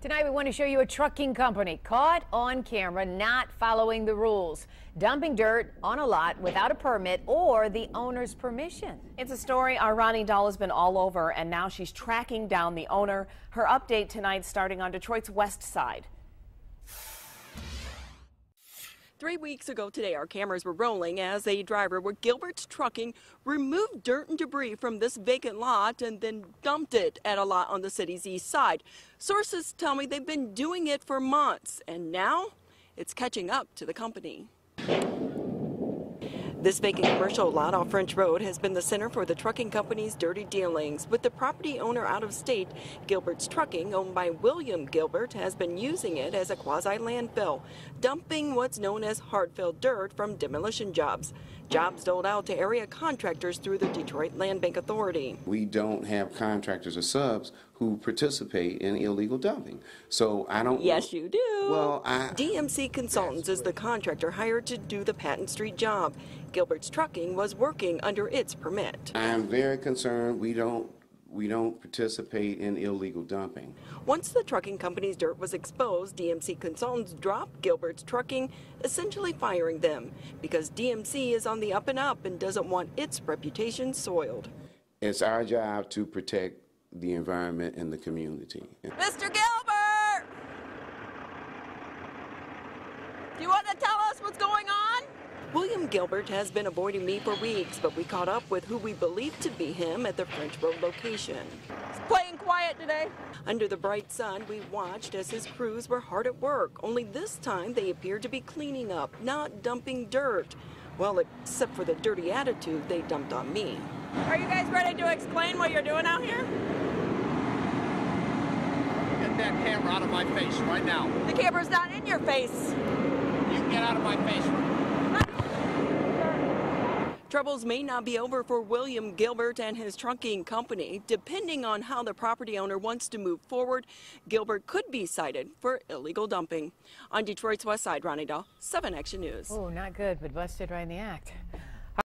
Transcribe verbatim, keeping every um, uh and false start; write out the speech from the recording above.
Tonight we want to show you a trucking company caught on camera not following the rules, dumping dirt on a lot without a permit or the owner's permission. It's a story our Ronnie Dahl has been all over, and now she's tracking down the owner. Her update tonight starting on Detroit's west side. Three weeks ago today, our cameras were rolling as a driver with Gilbert's Trucking removed dirt and debris from this vacant lot and then dumped it at a lot on the city's east side. Sources tell me they've been doing it for months, and now it's catching up to the company. This vacant commercial lot off French Road has been the center for the trucking company's dirty dealings. With the property owner out of state, Gilbert's Trucking, owned by William Gilbert, has been using it as a quasi-landfill, dumping what's known as hard-filled dirt from demolition jobs. Jobs doled out to area contractors through the Detroit Land Bank Authority. We don't have contractors or subs who participate in illegal dumping. So I don't... Yes, you do. Well, I... D M C Consultants is the contractor hired to do the Patton Street job. Gilbert's Trucking was working under its permit. I'm very concerned we don't we don't participate in illegal dumping. Once the trucking company's dirt was exposed, D M C Consultants dropped Gilbert's Trucking, essentially firing them, because D M C is on the up and up and doesn't want its reputation soiled. It's our job to protect the environment and the community. Mister Gilbert! Do you want to tell us what's going on? William Gilbert has been avoiding me for weeks, but we caught up with who we believe to be him at the French Road location. It's playing quiet today. Under the bright sun, we watched as his crews were hard at work, only this time they appeared to be cleaning up, not dumping dirt. Well, except for the dirty attitude they dumped on me. Are you guys ready to explain what you're doing out here? Get that camera out of my face right now. The camera's not in your face. You get out of my face. Troubles may not be over for William Gilbert and his trucking company. Depending on how the property owner wants to move forward, Gilbert could be cited for illegal dumping. On Detroit's west side, Ronnie Dahl, seven Action News. Oh, not good, but busted right in the act.